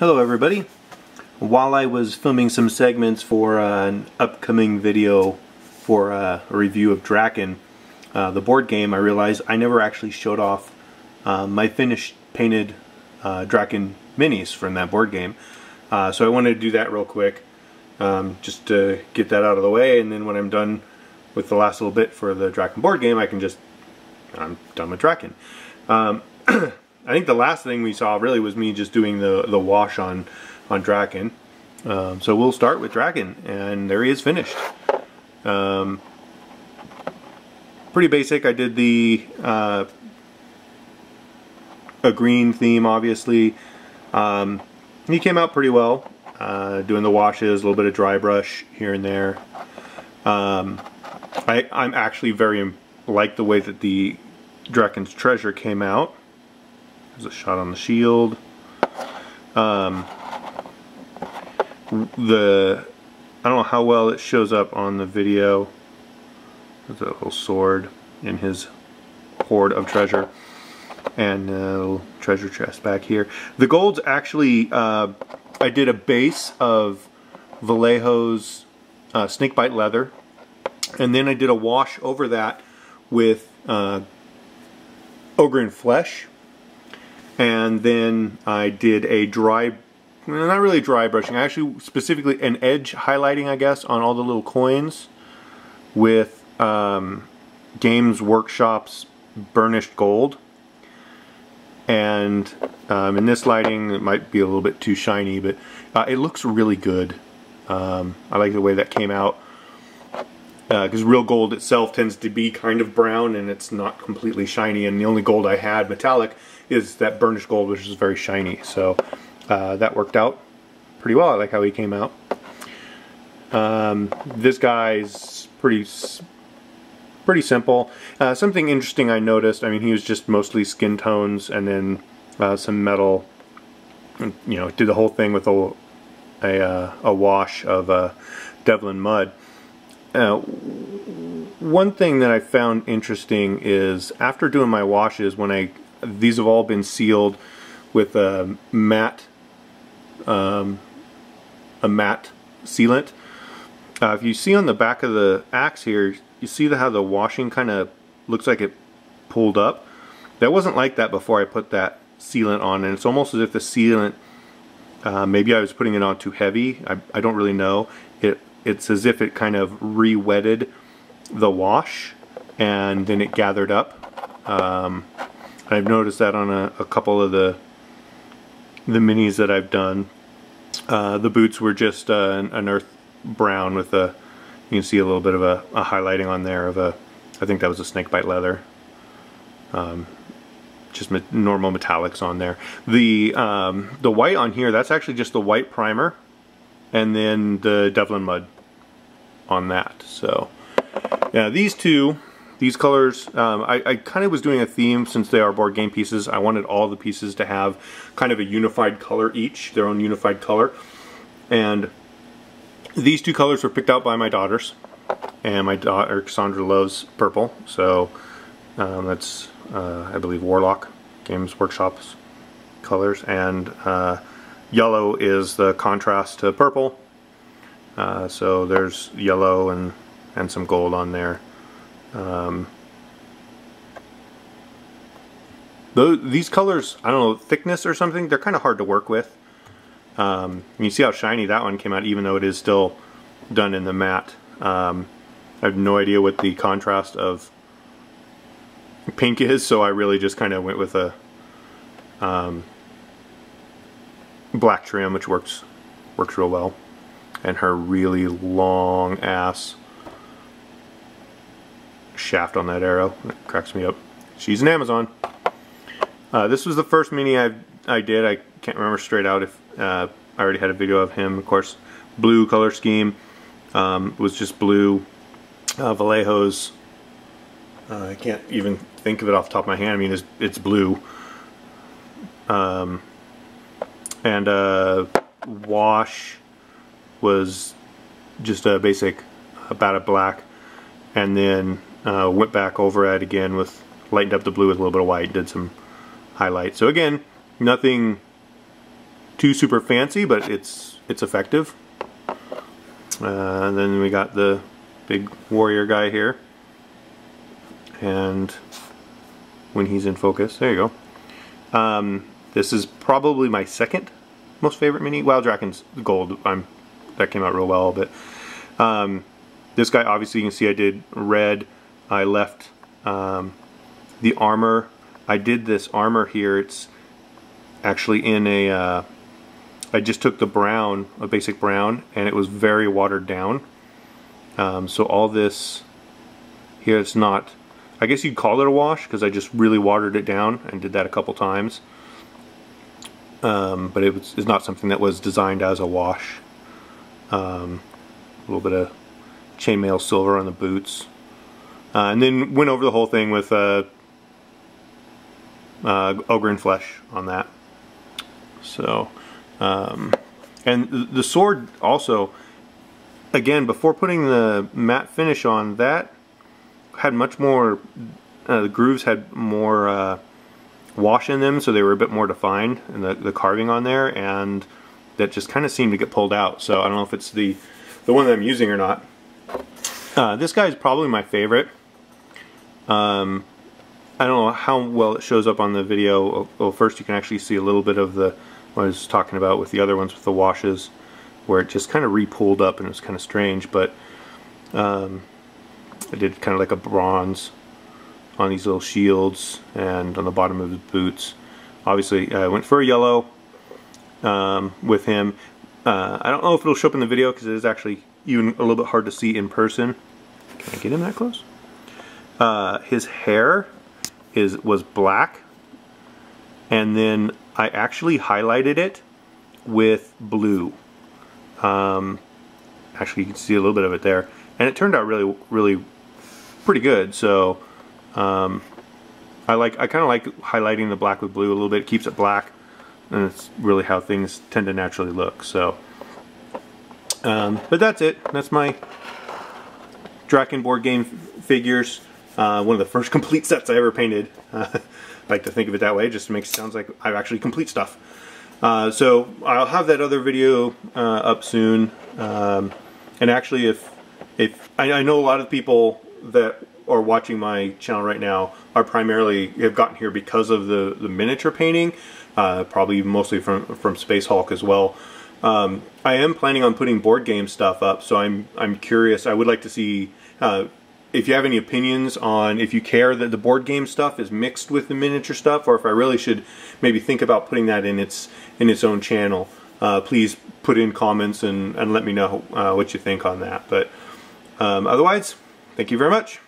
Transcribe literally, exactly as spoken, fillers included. Hello everybody. While I was filming some segments for uh, an upcoming video for uh, a review of Drakon, uh, the board game, I realized I never actually showed off uh, my finished painted uh, Drakon minis from that board game. Uh, so I wanted to do that real quick, um, just to get that out of the way, and then when I'm done with the last little bit for the Drakon board game, I can just, I'm done with Drakon. Um, I think the last thing we saw really was me just doing the the wash on on Drakon. Um, so we'll start with Drakon, and there he is finished. Um, pretty basic. I did the uh, a green theme, obviously. Um, he came out pretty well, uh, doing the washes, a little bit of dry brush here and there. Um, I I'm actually very like the way that the Drakon's treasure came out. A shot on the shield. Um, the I don't know how well it shows up on the video. There's a little sword in his hoard of treasure, and a little treasure chest back here. The gold's actually uh, I did a base of Vallejo's uh, snakebite leather, and then I did a wash over that with uh, ogre and flesh. And then I did a dry, not really dry brushing, actually specifically an edge highlighting, I guess, on all the little coins with um, Games Workshop's burnished gold. And um, in this lighting, it might be a little bit too shiny, but uh, it looks really good. Um, I like the way that came out, because uh, real gold itself tends to be kind of brown, and it's not completely shiny, and the only gold I had, metallic, is that burnished gold, which is very shiny. So uh, that worked out pretty well. I like how he came out. Um, this guy's pretty pretty simple. Uh, something interesting I noticed, I mean, he was just mostly skin tones, and then uh, some metal, and, you know, did the whole thing with a, a, uh, a wash of uh, Devlin Mud. Uh, one thing that I found interesting is after doing my washes, when I these have all been sealed with a matte um, a matte sealant. Uh, if you see on the back of the axe here, you see the, how the washing kind of looks like it pulled up. That wasn't like that before I put that sealant on, and it's almost as if the sealant, uh, maybe I was putting it on too heavy. I, I don't really know. It It's as if it kind of re-wetted the wash, and then it gathered up. Um, I've noticed that on a, a couple of the the minis that I've done. Uh, the boots were just uh, an, an earth brown with a, you can see a little bit of a, a highlighting on there of a, I think that was a snakebite leather. Um, just me- normal metallics on there. The um, the white on here, that's actually just the white primer, and then the Devlin Mud on that. So yeah, these two, these colors, um, I, I kind of was doing a theme since they are board game pieces. I wanted all the pieces to have kind of a unified color each, their own unified color. And these two colors were picked out by my daughters, and my daughter Cassandra loves purple. So um, that's, uh, I believe, Warlock, Games Workshop's colors, and uh, yellow is the contrast to purple, uh, so there's yellow and and some gold on there. Um, those, these colors, I don't know, thickness or something, they're kind of hard to work with. Um, you see how shiny that one came out, even though it is still done in the matte. Um, I have no idea what the contrast of pink is, so I really just kind of went with a um, black trim, which works works real well, and her really long ass shaft on that arrow, it cracks me up. She's an Amazon. Uh, this was the first mini I I did. I can't remember straight out if uh, I already had a video of him. Of course, blue color scheme, um, was just blue. Uh, Vallejo's, uh, I can't even think of it off the top of my hand. I mean, it's, it's blue. Um, and uh, wash was just a basic, about a black, and then uh, went back over it again with, lightened up the blue with a little bit of white, did some highlights. So again, nothing too super fancy, but it's it's effective. Uh, and then we got the big warrior guy here, and when he's in focus, there you go. Um, this is probably my second most favorite mini. Wow, Drakon's gold. I'm that came out real well, but um, this guy, obviously, you can see I did red. I left um, the armor. I did this armor here. It's actually in a. Uh, I just took the brown, a basic brown, and it was very watered down. Um, so all this here, it's not, I guess you'd call it a wash, because I just really watered it down and did that a couple times. Um, but it was, it's not something that was designed as a wash. Um, a little bit of chainmail silver on the boots. Uh, and then went over the whole thing with uh, uh, ogre and flesh on that. So... Um, and the sword also, again, before putting the matte finish on, that had much more, uh, the grooves had more uh, wash in them, so they were a bit more defined in the, the carving on there, and that just kind of seemed to get pulled out. So I don't know if it's the, the one that I'm using or not. Uh, this guy is probably my favorite. Um, I don't know how well it shows up on the video. Well, first you can actually see a little bit of the I was talking about with the other ones with the washes, where it just kind of re-pulled up and it was kind of strange, but um, I did kind of like a bronze on these little shields and on the bottom of his boots. Obviously I went for a yellow um, with him. Uh, I don't know if it'll show up in the video because it is actually even a little bit hard to see in person. Can I get him that close? Uh, his hair is was black, and then I actually highlighted it with blue. Um, actually, you can see a little bit of it there, and it turned out really, really pretty good. So, um, I like, I kind of like highlighting the black with blue a little bit. It keeps it black, and it's really how things tend to naturally look. So, um, but that's it. That's my Drakon board game figures. Uh, one of the first complete sets I ever painted. Uh, like to think of it that way, just to make it sounds like I've actually complete stuff. Uh, so I'll have that other video uh, up soon. Um, and actually, if if I, I know a lot of people that are watching my channel right now are primarily have gotten here because of the the miniature painting, uh, probably mostly from from Space Hulk as well. Um, I am planning on putting board game stuff up, so I'm I'm curious. I would like to see. Uh, If you have any opinions on if you care that the board game stuff is mixed with the miniature stuff, or if I really should maybe think about putting that in its in its own channel, uh, please put in comments and, and let me know uh, what you think on that. But um, otherwise, thank you very much.